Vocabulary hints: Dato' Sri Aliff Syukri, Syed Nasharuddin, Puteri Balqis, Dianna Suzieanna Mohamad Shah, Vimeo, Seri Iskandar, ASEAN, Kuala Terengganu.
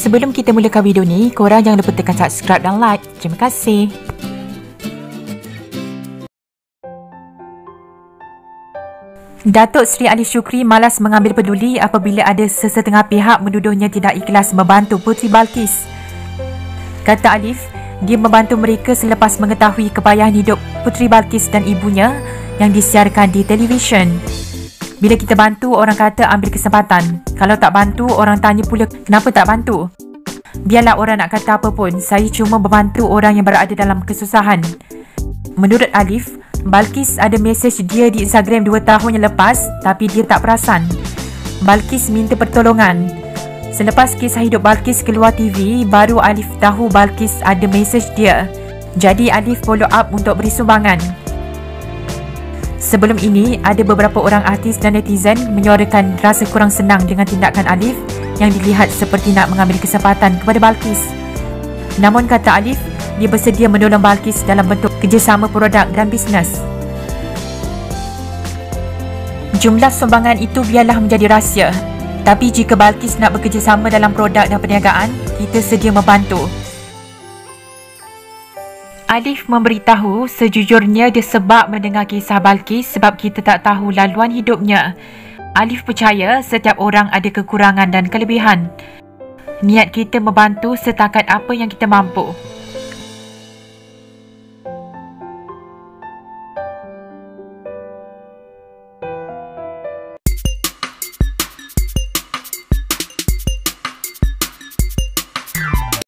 Sebelum kita mulakan video ni, korang jangan lupa tekan subscribe dan like. Terima kasih. Dato' Sri Aliff Syukri malas mengambil peduli apabila ada sesetengah pihak menuduhnya tidak ikhlas membantu Puteri Balqis. Kata Aliff, dia membantu mereka selepas mengetahui kepayahan hidup Puteri Balqis dan ibunya yang disiarkan di televisyen. Bila kita bantu, orang kata ambil kesempatan. Kalau tak bantu, orang tanya pula kenapa tak bantu. Biarlah orang nak kata apa pun, saya cuma membantu orang yang berada dalam kesusahan. Menurut Aliff, Balqis ada mesej dia di Instagram 2 tahun yang lepas, tapi dia tak perasan. Balqis minta pertolongan. Selepas kisah hidup Balqis keluar TV, baru Aliff tahu Balqis ada mesej dia. Jadi Aliff follow up untuk beri sumbangan. Sebelum ini, ada beberapa orang artis dan netizen menyuarakan rasa kurang senang dengan tindakan Aliff yang dilihat seperti nak mengambil kesempatan kepada Balqis. Namun kata Aliff, dia bersedia menolong Balqis dalam bentuk kerjasama produk dan bisnes. Jumlah sumbangan itu biarlah menjadi rahsia. Tapi jika Balqis nak bekerjasama dalam produk dan perniagaan, kita sedia membantu. Aliff memberitahu sejujurnya dia sebab mendengar kisah Balqis sebab kita tak tahu laluan hidupnya. Aliff percaya setiap orang ada kekurangan dan kelebihan. Niat kita membantu setakat apa yang kita mampu.